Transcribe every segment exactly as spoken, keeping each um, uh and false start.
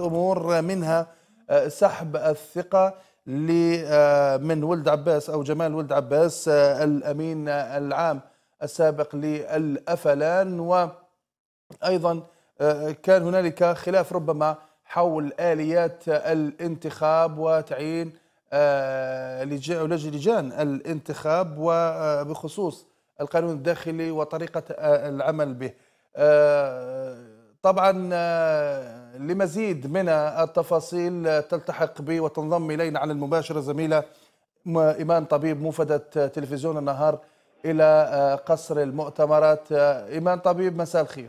أمور منها سحب الثقة من ولد عباس أو جمال ولد عباس الأمين العام السابق للأفلان، وأيضا كان هنالك خلاف ربما حول آليات الانتخاب وتعيين لجان الانتخاب وبخصوص القانون الداخلي وطريقة العمل به. طبعا لمزيد من التفاصيل تلتحق بي وتنضم إلينا على المباشرة زميلة إيمان طبيب موفدة تلفزيون النهار إلى قصر المؤتمرات. إيمان طبيب، مساء الخير.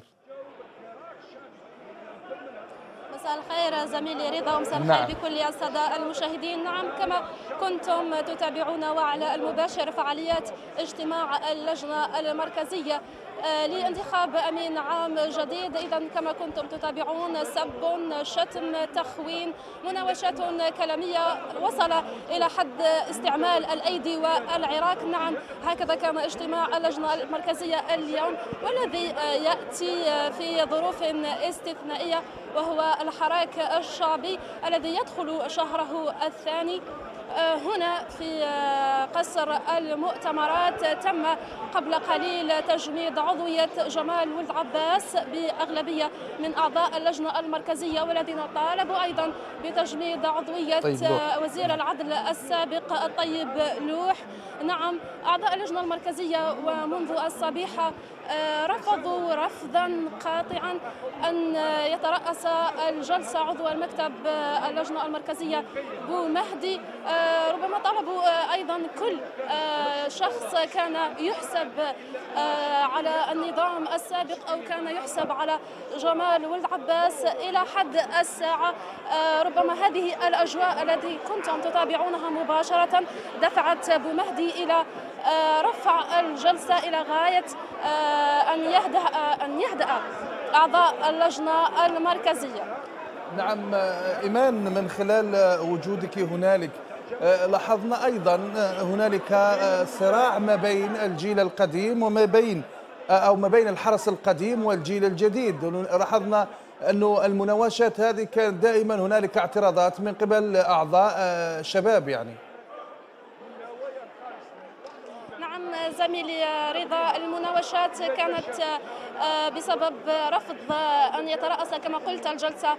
مساء الخير زميلي رضا، ومساء الخير نعم. بكل الصدى المشاهدين. نعم، كما كنتم تتابعون وعلى المباشر فعاليات اجتماع اللجنة المركزية لانتخاب أمين عام جديد. إذا كما كنتم تتابعون سب، شتم، تخوين، مناوشات كلامية وصل إلى حد استعمال الأيدي والعراك. نعم، هكذا كان اجتماع اللجنة المركزية اليوم، والذي يأتي في ظروف استثنائية، وهو الحراك الشعبي الذي يدخل شهره الثاني. هنا في قصر المؤتمرات تم قبل قليل تجميد عضوية جمال ولد عباس بأغلبية من أعضاء اللجنة المركزية، والذين طالبوا أيضا بتجميد عضوية وزير العدل السابق الطيب لوح. نعم، أعضاء اللجنة المركزية ومنذ الصبيحة رفضوا رفضا قاطعا أن يترأس الجلسة عضو المكتب اللجنة المركزية بو مهدي. ربما طلبوا أيضا كل شخص كان يحسب على النظام السابق أو كان يحسب على جمال ولد عباس إلى حد الساعة. ربما هذه الأجواء التي كنتم تتابعونها مباشرة دفعت بو مهدي إلى رفع الجلسة إلى غاية أن يهدأ أن يهدأ أعضاء اللجنة المركزية. نعم إيمان، من خلال وجودك هنالك لاحظنا أيضا هنالك صراع ما بين الجيل القديم وما بين أو ما بين الحرس القديم والجيل الجديد. لاحظنا أن المناوشات هذه كانت دائما هنالك اعتراضات من قبل أعضاء شباب. يعني زميلي رضا، المناوشات كانت بسبب رفض أن يترأس كما قلت الجلسة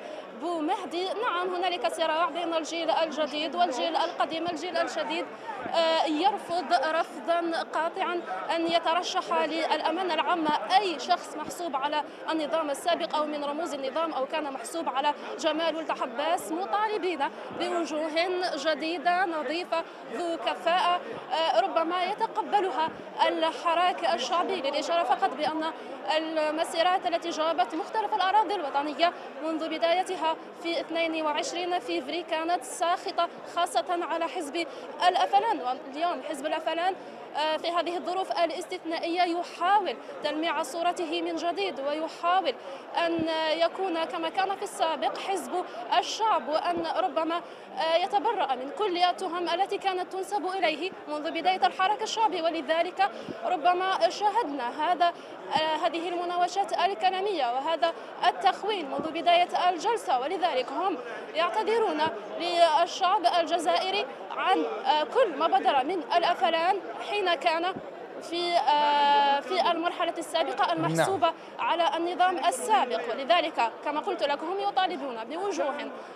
بو مهدي. نعم، هنالك صراع بين الجيل الجديد والجيل القديم. الجيل الجديد يرفض رفضا قاطعا أن يترشح للأمانة العامة أي شخص محسوب على النظام السابق أو من رموز النظام أو كان محسوب على جمال ولد عباس، مطالبين بوجوه جديدة نظيفة ذو كفاءة ربما يتقبلها الحراك الشعبي. للإشارة فقط بأن المسيرات التي جابت مختلف الأراضي الوطنية منذ بدايتها في اثنين وعشرين فبراير كانت ساخطة، خاصة على حزب الأفلان. واليوم حزب الأفلان في هذه الظروف الاستثنائية يحاول تلميع صورته من جديد، ويحاول أن يكون كما كان في السابق حزب الشعب، وأن ربما يتبرأ من كل التهم التي كانت تنسب إليه منذ بداية الحراك الشعبي. ولذلك ربما شاهدنا هذا هذه المناوشات الكلامية وهذا التخوين منذ بداية الجلسة. ولذلك هم يعتذرون للشعب الجزائري عن كل ما بدر من الأفلان حين كان في في المرحلة السابقة المحسوبة على النظام السابق. ولذلك كما قلت لكم هم يطالبون بوجوه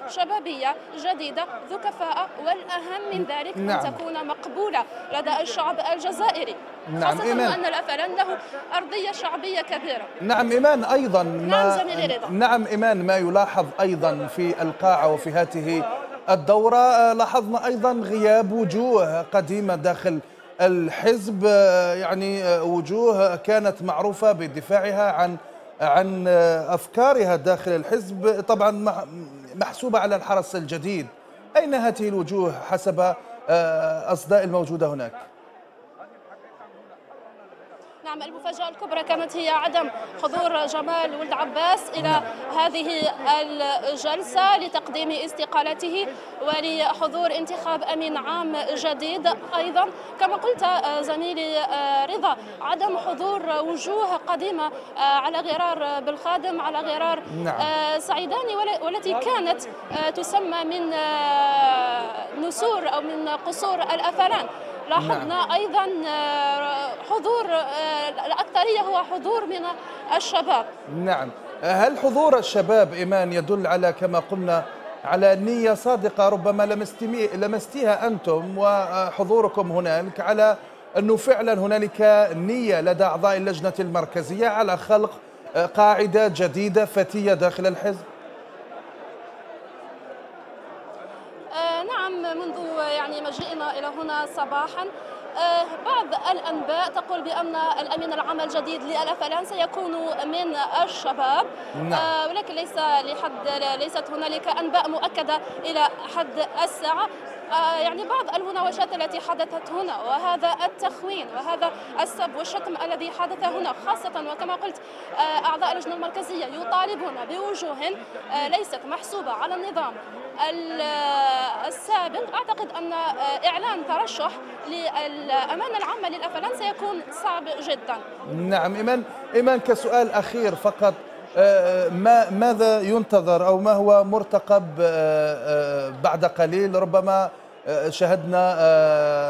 شبابية جديدة ذو كفاءة، والأهم من ذلك أن تكون مقبولة لدى الشعب الجزائري. نعم خاصة إيمان، أن الأفلان له أرضية شعبية كبيرة. نعم إيمان، أيضا ما نعم, نعم إيمان ما يلاحظ أيضا في القاعة وفي هذه الدورة لاحظنا أيضا غياب وجوه قديمة داخل الحزب، يعني وجوه كانت معروفة بدفاعها عن عن أفكارها داخل الحزب، طبعا محسوبة على الحرس الجديد. أين هذه الوجوه حسب أصداء الموجودة هناك؟ نعم المفاجأة الكبرى كانت هي عدم حضور جمال ولد عباس إلى هذه الجلسة لتقديم استقالته ولحضور انتخاب أمين عام جديد. أيضا كما قلت زميلي رضا، عدم حضور وجوه قديمة على غرار بالخادم، على غرار سعيداني، والتي كانت تسمى من نسور أو من قصور الأفلان. لاحظنا أيضا حضور الأكثرية هو حضور من الشباب. نعم، هل حضور الشباب إيمان يدل على كما قلنا على نية صادقة ربما لمستيها أنتم وحضوركم هناك، على أنه فعلا هنالك نية لدى أعضاء اللجنة المركزية على خلق قاعدة جديدة فتية داخل الحزب؟ نعم، منذ يعني مجيئنا إلى هنا صباحا بعض الأنباء تقول بأن الأمين العام الجديد للأفلان سيكون من الشباب، نعم. ولكن ليس لحد ليست هنالك أنباء مؤكدة إلى حد الساعة. يعني بعض المناوشات التي حدثت هنا وهذا التخوين وهذا السب والشتم الذي حدث هنا، خاصة وكما قلت أعضاء اللجنة المركزية يطالبون بوجوه ليست محسوبة على النظام السابق. أعتقد أن إعلان ترشح للأمانة العامة للأفلان سيكون صعب جدا. نعم، إيمان إيمان كسؤال أخير فقط، ما ماذا ينتظر أو ما هو مرتقب بعد قليل؟ ربما شهدنا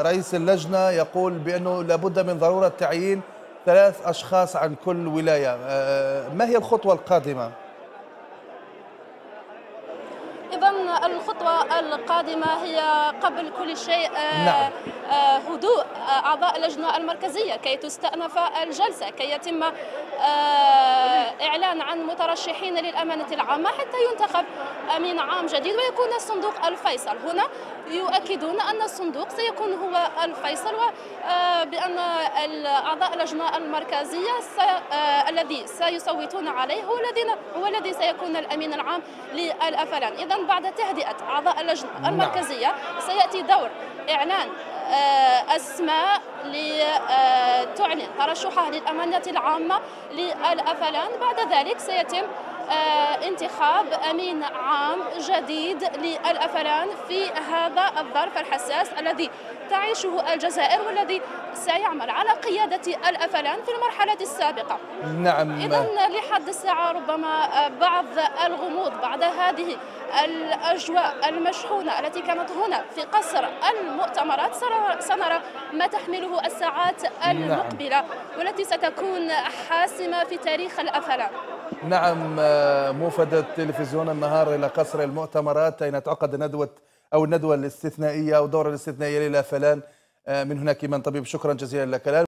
رئيس اللجنة يقول بأنه لابد من ضرورة تعيين ثلاث أشخاص عن كل ولاية، ما هي الخطوة القادمة؟ إذا الخطوة القادمة هي قبل كل شيء نعم. هدوء أعضاء اللجنة المركزية كي تستأنف الجلسة، كي يتم إعلان عن مترشحين للأمانة العامة حتى ينتخب أمين عام جديد ويكون الصندوق الفيصل. هنا يؤكدون أن الصندوق سيكون هو الفيصل، وبأن أعضاء اللجنة المركزية الذي سيصوتون عليه هو الذي سيكون الأمين العام للأفلان. إذا بعد تهدئة أعضاء اللجنة المركزية سيأتي دور إعلان أسماء لتعلن ترشحها للأمانة العامة للأفلان. بعد ذلك سيتم انتخاب أمين عام جديد للأفلان في هذا الظرف الحساس الذي تعيشه الجزائر والذي سيعمل على قيادة الأفلان في المرحلة السابقة. نعم، إذن لحد الساعة ربما بعض الغموض بعد هذه الأجواء المشحونة التي كانت هنا في قصر المؤتمرات. سنرى ما تحمله الساعات المقبلة، نعم. والتي ستكون حاسمة في تاريخ الأفلان. نعم، موفدت تلفزيون النهار إلى قصر المؤتمرات أين تعقد ندوة أو الندوة الاستثنائية أو الدورة الاستثنائية للأفلان. من هناك من طبيب، شكرا جزيلا لك.